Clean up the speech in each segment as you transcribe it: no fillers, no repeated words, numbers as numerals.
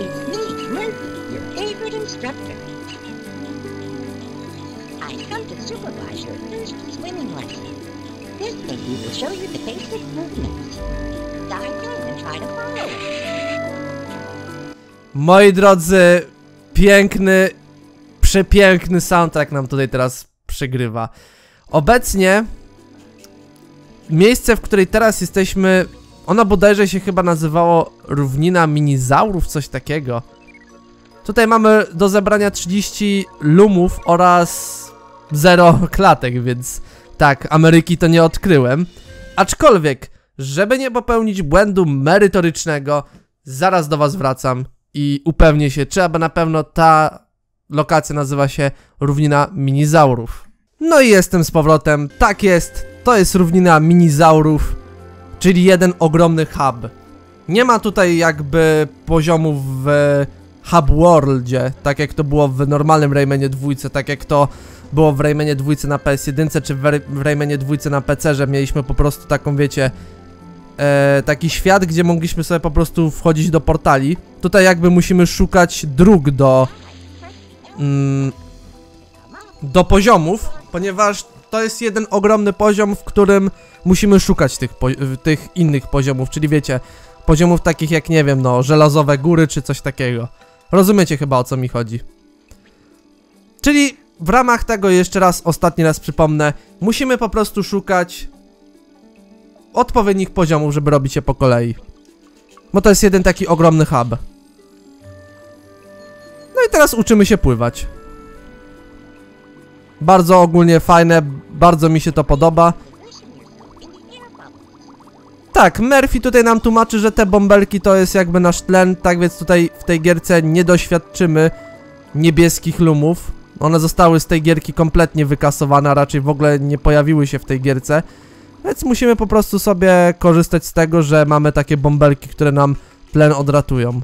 It's me, Murphy, your favorite instructor. I've come to supervise your first swimming lesson. This baby will show you the basic movements. Dive in and try to follow. Moi drodzy, piękny, przepiękny soundtrack nam tutaj teraz przygrywa. Obecnie miejsce, w której teraz jesteśmy, ono bodajże się chyba nazywało Równina Minizaurów, coś takiego. Tutaj mamy do zebrania 30 lumów oraz 0 klatek, więc tak, Ameryki to nie odkryłem. Aczkolwiek, żeby nie popełnić błędu merytorycznego, zaraz do was wracam i upewnię się, czy aby na pewno ta lokacja nazywa się Równina Minizaurów. No i jestem z powrotem, tak jest, to jest Równina Minizaurów, czyli jeden ogromny hub. Nie ma tutaj jakby poziomów w hub worldzie, tak jak to było w normalnym Raymanie 2, tak jak to było w Raymanie 2 na PS1 czy w Raymanie 2 na PC, że mieliśmy po prostu taką, wiecie, taki świat, gdzie mogliśmy sobie po prostu wchodzić do portali. Tutaj jakby musimy szukać dróg do poziomów, ponieważ to jest jeden ogromny poziom, w którym musimy szukać tych innych poziomów, czyli wiecie, poziomów takich jak, nie wiem, no, żelazowe góry czy coś takiego. Rozumiecie chyba, o co mi chodzi. Czyli w ramach tego, jeszcze raz, ostatni raz przypomnę, musimy po prostu szukać odpowiednich poziomów, żeby robić je po kolei. Bo to jest jeden taki ogromny hub. No i teraz uczymy się pływać. Bardzo ogólnie fajne, bardzo mi się to podoba. Tak, Murphy tutaj nam tłumaczy, że te bąbelki to jest jakby nasz tlen, tak więc tutaj w tej gierce nie doświadczymy niebieskich lumów. One zostały z tej gierki kompletnie wykasowane, a raczej w ogóle nie pojawiły się w tej gierce. Więc musimy po prostu sobie korzystać z tego, że mamy takie bąbelki, które nam tlen odratują.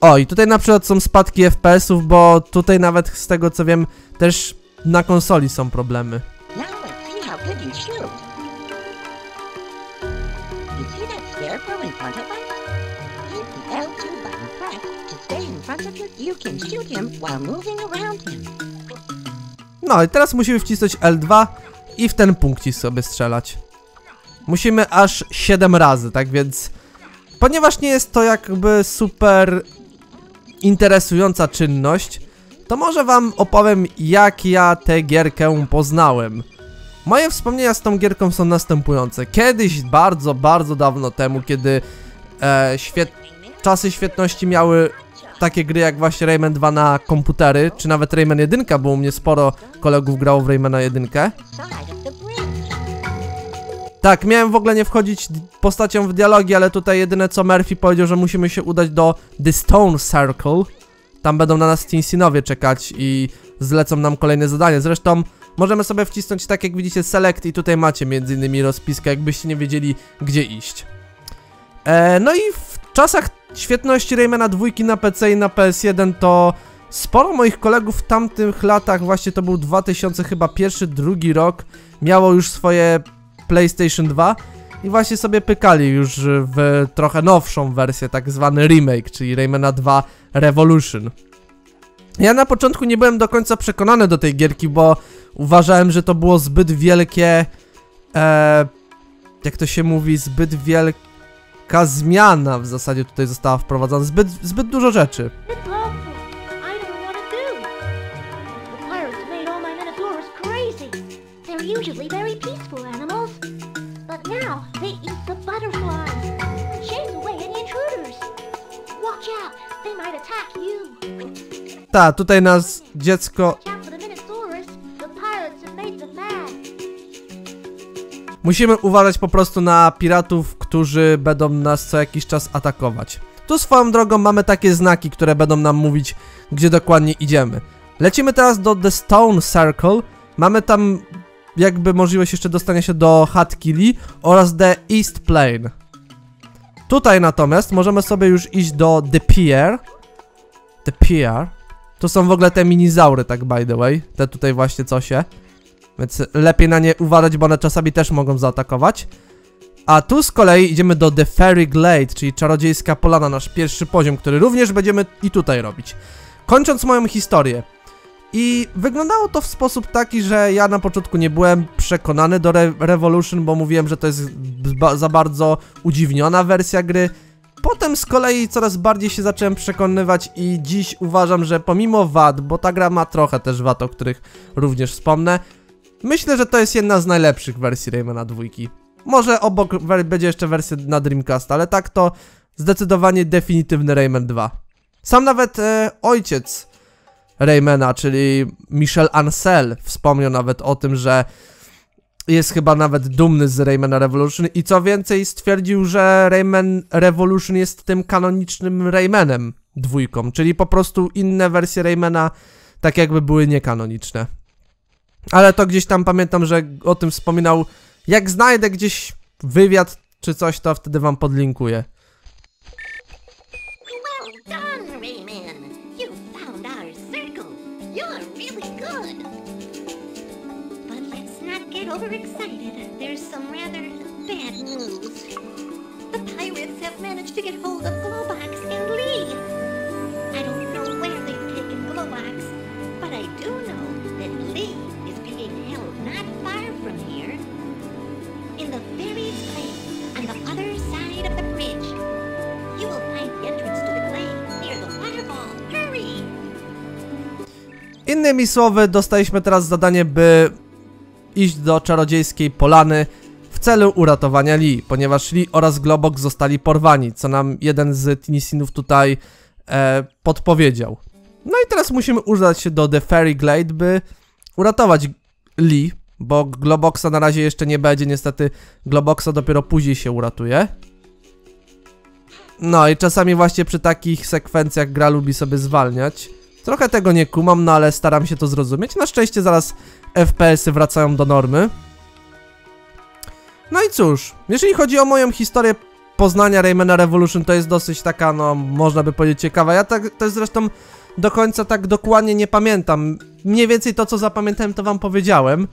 O, i tutaj na przykład są spadki FPS-ów, bo tutaj nawet z tego co wiem, też na konsoli są problemy. No i teraz musimy wcisnąć L2 i w ten punkcik sobie strzelać. Musimy aż 7 razy, tak więc... Ponieważ nie jest to jakby super interesująca czynność, to może wam opowiem, jak ja tę gierkę poznałem. Moje wspomnienia z tą gierką są następujące. Kiedyś, bardzo, bardzo dawno temu, kiedy czasy świetności miały takie gry jak właśnie Rayman 2 na komputery, czy nawet Rayman 1, bo u mnie sporo kolegów grało w Raymana 1. Tak, miałem w ogóle nie wchodzić postacią w dialogi, ale tutaj jedyne co Murphy powiedział, że musimy się udać do The Stone Circle. Tam będą na nas Tinsinowie czekać i zlecą nam kolejne zadanie. Zresztą możemy sobie wcisnąć, tak jak widzicie, select i tutaj macie między innymi rozpiskę, jakbyście nie wiedzieli, gdzie iść. No i w czasach świetności Raymana 2 na PC i na PS1 to sporo moich kolegów w tamtych latach, właśnie to był 2001-2002 rok, miało już swoje PlayStation 2 i właśnie sobie pykali już w trochę nowszą wersję, tak zwany remake, czyli Raymana 2 Revolution. Ja na początku nie byłem do końca przekonany do tej gierki, bo uważałem, że to było zbyt wielkie, jak to się mówi, zbyt wielka zmiana w zasadzie tutaj została wprowadzona, zbyt dużo rzeczy. Ta, tutaj nas dziecko... Musimy uważać po prostu na piratów, którzy będą nas co jakiś czas atakować. Tu swoją drogą mamy takie znaki, które będą nam mówić, gdzie dokładnie idziemy. Lecimy teraz do The Stone Circle. Mamy tam jakby możliwość jeszcze dostania się do Hat Kili oraz The East Plain. Tutaj natomiast możemy sobie już iść do The Pier. The Pier. To są w ogóle te minizaury, tak by the way. Te tutaj właśnie cosie. Więc lepiej na nie uważać, bo one czasami też mogą zaatakować. A tu z kolei idziemy do The Fairy Glade, czyli Czarodziejska Polana, nasz pierwszy poziom, który również będziemy i tutaj robić. Kończąc moją historię. I wyglądało to w sposób taki, że ja na początku nie byłem przekonany do Revolution, bo mówiłem, że to jest za bardzo udziwniona wersja gry. Potem z kolei coraz bardziej się zacząłem przekonywać i dziś uważam, że pomimo wad, bo ta gra ma trochę też wad, o których również wspomnę, myślę, że to jest jedna z najlepszych wersji Raymana 2. Może obok będzie jeszcze wersja na Dreamcast, ale tak to zdecydowanie definitywny Rayman 2. Sam nawet ojciec Raymana, czyli Michel Ancel, wspomniał nawet o tym, że jest chyba nawet dumny z Raymana Revolution i co więcej stwierdził, że Rayman Revolution jest tym kanonicznym Raymanem 2, czyli po prostu inne wersje Raymana tak jakby były niekanoniczne. Ale to gdzieś tam pamiętam, że o tym wspominał. Jak znajdę gdzieś wywiad czy coś, to wtedy wam podlinkuję. Innymi słowy, dostaliśmy teraz zadanie, by iść do Czarodziejskiej Polany w celu uratowania Lee, ponieważ Lee oraz Globok zostali porwani, co nam jeden z Tinisinów tutaj podpowiedział. No i teraz musimy udać się do The Fairy Glade, by uratować Lee, bo Globoksa na razie jeszcze nie będzie, niestety Globoksa dopiero później się uratuje. No i czasami właśnie przy takich sekwencjach gra lubi sobie zwalniać. Trochę tego nie kumam, no ale staram się to zrozumieć. Na szczęście zaraz FPS-y wracają do normy. No i cóż, jeżeli chodzi o moją historię poznania Raymana Revolution, to jest dosyć taka, no można by powiedzieć, ciekawa. Ja też zresztą do końca tak dokładnie nie pamiętam. Mniej więcej to, co zapamiętałem, to wam powiedziałem.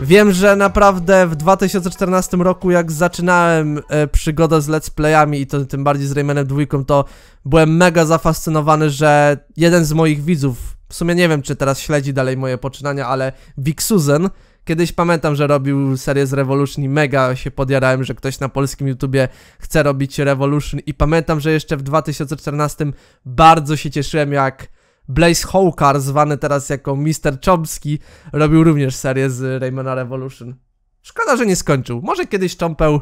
Wiem, że naprawdę w 2014 roku, jak zaczynałem przygodę z let's playami i to tym bardziej z Raymanem 2, to byłem mega zafascynowany, że jeden z moich widzów, w sumie nie wiem, czy teraz śledzi dalej moje poczynania, ale Vic Susan, kiedyś pamiętam, że robił serię z Revolution i mega się podjarałem, że ktoś na polskim YouTubie chce robić Revolution i pamiętam, że jeszcze w 2014 bardzo się cieszyłem, jak Blaise Hawker, zwany teraz jako Mr. Chomsky, robił również serię z Raymana Revolution. Szkoda, że nie skończył. Może kiedyś Chompeł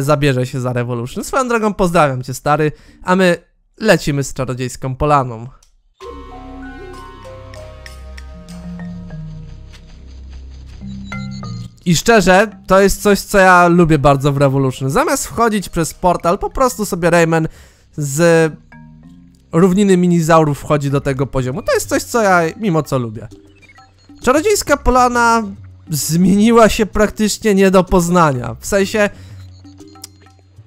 zabierze się za Revolution. Swoją drogą pozdrawiam cię, stary, a my lecimy z Czarodziejską Polaną. I szczerze, to jest coś, co ja lubię bardzo w Revolution. Zamiast wchodzić przez portal, po prostu sobie Rayman z Równiny Minizaurów wchodzi do tego poziomu. To jest coś, co ja mimo co lubię. Czarodziejska Polana zmieniła się praktycznie nie do poznania. W sensie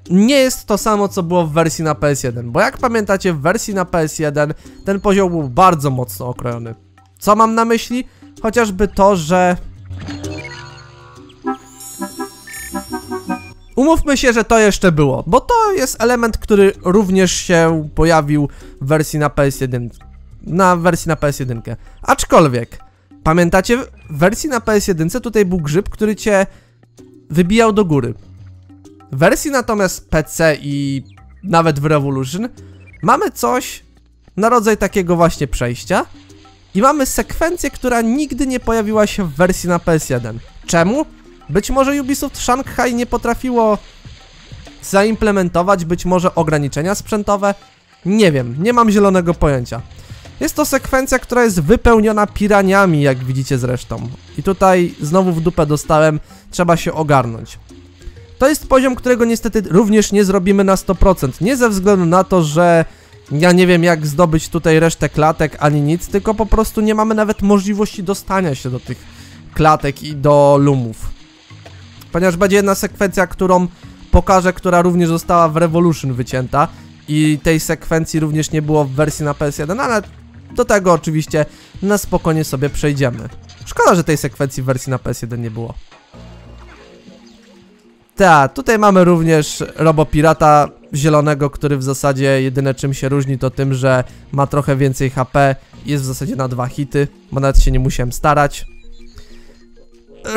nie jest to samo, co było w wersji na PS1. Bo jak pamiętacie, w wersji na PS1 ten poziom był bardzo mocno okrojony. Co mam na myśli? Chociażby to, że umówmy się, że to jeszcze było, bo to jest element, który również się pojawił w wersji na PS1. Aczkolwiek, pamiętacie, w wersji na PS1 tutaj był grzyb, który cię wybijał do góry. W wersji natomiast PC i nawet w Revolution mamy coś na rodzaj takiego właśnie przejścia i mamy sekwencję, która nigdy nie pojawiła się w wersji na PS1. Czemu? Być może Ubisoft Shanghai nie potrafiło zaimplementować, być może ograniczenia sprzętowe. Nie wiem, nie mam zielonego pojęcia. Jest to sekwencja, która jest wypełniona piraniami, jak widzicie zresztą. I tutaj znowu w dupę dostałem, trzeba się ogarnąć. To jest poziom, którego niestety również nie zrobimy na 100%. Nie ze względu na to, że ja nie wiem, jak zdobyć tutaj resztę klatek ani nic, tylko po prostu nie mamy nawet możliwości dostania się do tych klatek i do lumów. Ponieważ będzie jedna sekwencja, którą pokażę, która również została w Revolution wycięta i tej sekwencji również nie było w wersji na PS1, ale do tego oczywiście na spokojnie sobie przejdziemy. Szkoda, że tej sekwencji w wersji na PS1 nie było. Tak, tutaj mamy również robopirata zielonego, który w zasadzie jedyne czym się różni to tym, że ma trochę więcej HP, jest w zasadzie na 2 hity, bo nawet się nie musiałem starać.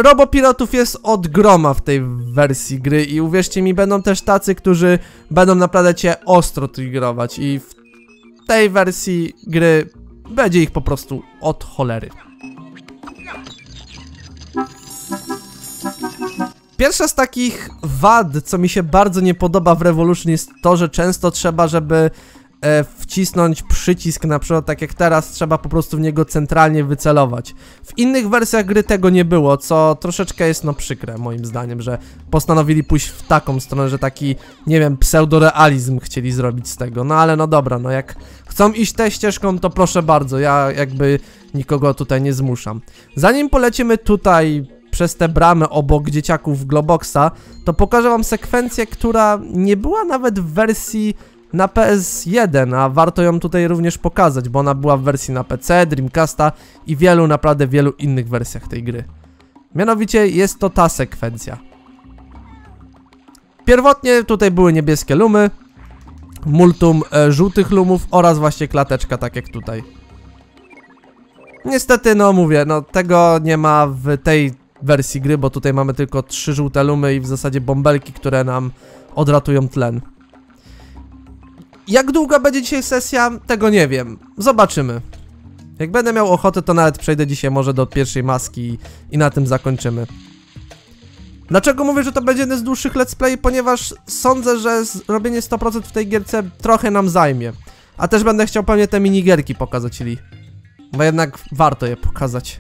Robopiratów jest od groma w tej wersji gry i uwierzcie mi, będą też tacy, którzy będą naprawdę cię ostro triggerować i w tej wersji gry będzie ich po prostu od cholery. Pierwsza z takich wad, co mi się bardzo nie podoba w Revolution, jest to, że często trzeba, żeby wcisnąć przycisk, na przykład tak jak teraz, trzeba po prostu w niego centralnie wycelować. W innych wersjach gry tego nie było, co troszeczkę jest no przykre moim zdaniem, że postanowili pójść w taką stronę, że taki, nie wiem, pseudorealizm chcieli zrobić z tego. No ale no dobra, no jak chcą iść tę ścieżką, to proszę bardzo, ja jakby nikogo tutaj nie zmuszam. Zanim polecimy tutaj przez te bramy obok dzieciaków Globoxa, to pokażę wam sekwencję, która nie była nawet w wersji na PS1, a warto ją tutaj również pokazać, bo ona była w wersji na PC, Dreamcasta i wielu, naprawdę wielu innych wersjach tej gry. Mianowicie jest to ta sekwencja. Pierwotnie tutaj były niebieskie lumy, multum żółtych lumów oraz właśnie klateczka, tak jak tutaj. Niestety, no mówię, no tego nie ma w tej wersji gry, bo tutaj mamy tylko 3 żółte lumy i w zasadzie bąbelki, które nam odratują tlen. Jak długa będzie dzisiaj sesja? Tego nie wiem. Zobaczymy. Jak będę miał ochotę, to nawet przejdę dzisiaj może do pierwszej maski i na tym zakończymy. Dlaczego mówię, że to będzie jeden z dłuższych let's play? Ponieważ sądzę, że zrobienie 100% w tej gierce trochę nam zajmie. A też będę chciał pewnie te minigierki pokazać, czyli... bo jednak warto je pokazać.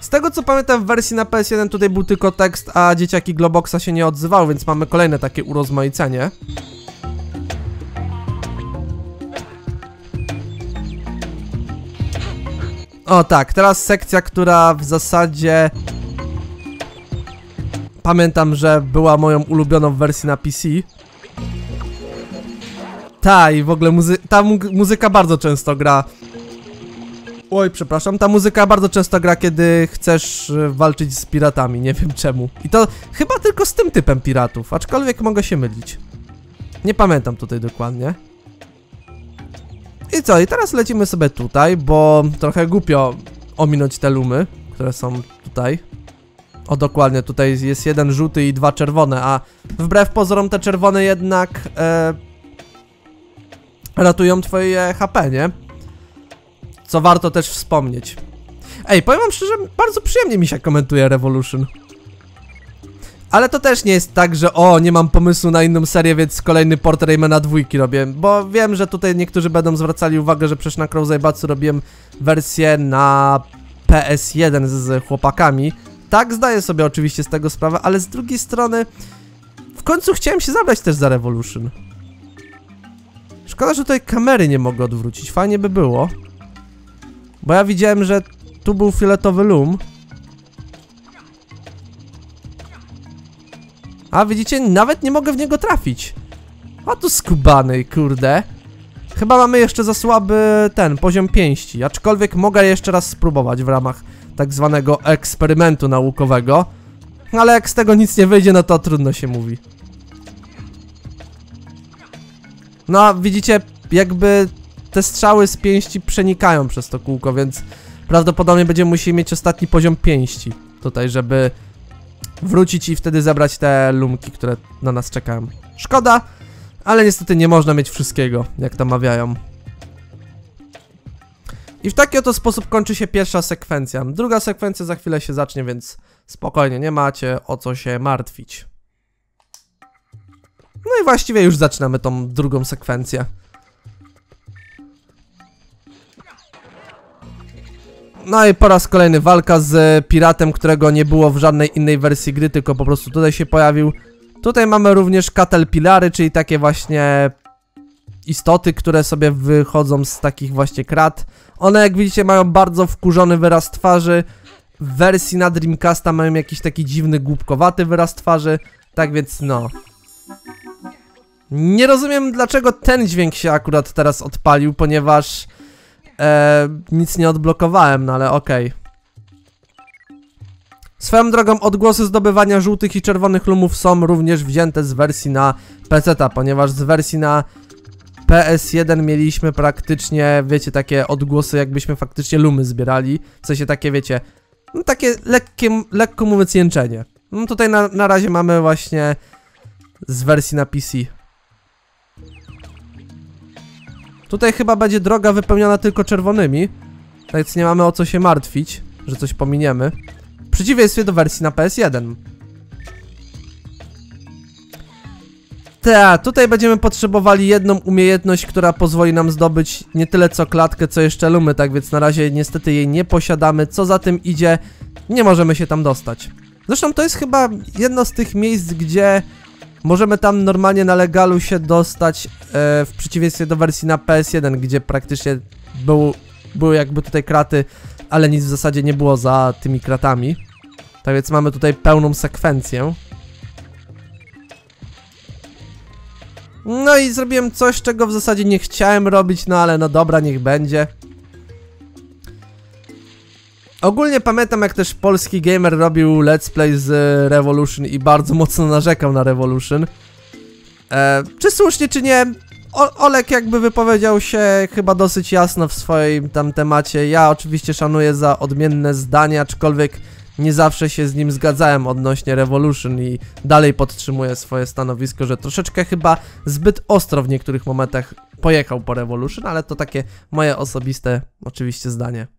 Z tego co pamiętam, w wersji na PS1 tutaj był tylko tekst, a dzieciaki Globoxa się nie odzywały, więc mamy kolejne takie urozmaicenie. O tak, teraz sekcja, która w zasadzie... pamiętam, że była moją ulubioną w wersji na PC. Ta i w ogóle ta muzyka bardzo często gra. Oj, przepraszam, ta muzyka bardzo często gra, kiedy chcesz walczyć z piratami, nie wiem czemu. I to chyba tylko z tym typem piratów, aczkolwiek mogę się mylić. Nie pamiętam tutaj dokładnie. I co, i teraz lecimy sobie tutaj, bo trochę głupio ominąć te lumy, które są tutaj. O, dokładnie, tutaj jest 1 żółty i 2 czerwone, a wbrew pozorom te czerwone jednak ratują twoje HP, nie? Co warto też wspomnieć. Ej, powiem wam szczerze, bardzo przyjemnie mi się komentuje Revolution. Ale to też nie jest tak, że o, nie mam pomysłu na inną serię, więc kolejny port Raymana 2 robię. Bo wiem, że tutaj niektórzy będą zwracali uwagę, że przecież na Crowzaibatsu robiłem wersję na PS1 z chłopakami. Tak, zdaję sobie oczywiście z tego sprawę, ale z drugiej strony w końcu chciałem się zabrać też za Revolution. Szkoda, że tutaj kamery nie mogę odwrócić, fajnie by było. Bo ja widziałem, że tu był fioletowy lum. A widzicie, nawet nie mogę w niego trafić. A tu skubany, kurde. Chyba mamy jeszcze za słaby ten, poziom pięści. Aczkolwiek mogę jeszcze raz spróbować w ramach tak zwanego eksperymentu naukowego. Ale jak z tego nic nie wyjdzie, no to trudno się mówi. No a widzicie, jakby... te strzały z pięści przenikają przez to kółko, więc prawdopodobnie będziemy musieli mieć ostatni poziom pięści tutaj, żeby wrócić i wtedy zebrać te lumki, które na nas czekają. Szkoda, ale niestety nie można mieć wszystkiego, jak to mawiają. I w taki oto sposób kończy się pierwsza sekwencja. Druga sekwencja za chwilę się zacznie, więc spokojnie, nie macie o co się martwić. No i właściwie już zaczynamy tą drugą sekwencję. No i po raz kolejny walka z piratem, którego nie było w żadnej innej wersji gry, tylko po prostu tutaj się pojawił. Tutaj mamy również caterpillary, czyli takie właśnie istoty, które sobie wychodzą z takich właśnie krat. One, jak widzicie, mają bardzo wkurzony wyraz twarzy. W wersji na Dreamcasta mają jakiś taki dziwny, głupkowaty wyraz twarzy. Tak więc no... nie rozumiem, dlaczego ten dźwięk się akurat teraz odpalił, ponieważ... nic nie odblokowałem, no ale okej. Swoją drogą odgłosy zdobywania żółtych i czerwonych lumów są również wzięte z wersji na PC-ta, ponieważ z wersji na PS1 mieliśmy praktycznie, wiecie, takie odgłosy, jakbyśmy faktycznie lumy zbierali. W sensie takie, wiecie, no takie lekko mówiąc jęczenie. No tutaj na razie mamy właśnie z wersji na PC. Tutaj chyba będzie droga wypełniona tylko czerwonymi, więc nie mamy o co się martwić, że coś pominiemy. W przeciwieństwie do wersji na PS1. Ta, tutaj będziemy potrzebowali jedną umiejętność, która pozwoli nam zdobyć nie tyle co klatkę, co jeszcze lumy, tak więc na razie niestety jej nie posiadamy. Co za tym idzie, nie możemy się tam dostać. Zresztą to jest chyba jedno z tych miejsc, gdzie możemy tam normalnie na legalu się dostać, w przeciwieństwie do wersji na PS1, gdzie praktycznie były jakby tutaj kraty, ale nic w zasadzie nie było za tymi kratami. Tak więc mamy tutaj pełną sekwencję. No i zrobiłem coś, czego w zasadzie nie chciałem robić, no ale no dobra, niech będzie. Ogólnie pamiętam, jak też polski gamer robił let's play z Revolution i bardzo mocno narzekał na Revolution. Czy słusznie, czy nie, Olek jakby wypowiedział się chyba dosyć jasno w swoim tam temacie. Ja oczywiście szanuję za odmienne zdania, aczkolwiek nie zawsze się z nim zgadzałem odnośnie Revolution i dalej podtrzymuję swoje stanowisko, że troszeczkę chyba zbyt ostro w niektórych momentach pojechał po Revolution, ale to takie moje osobiste oczywiście zdanie.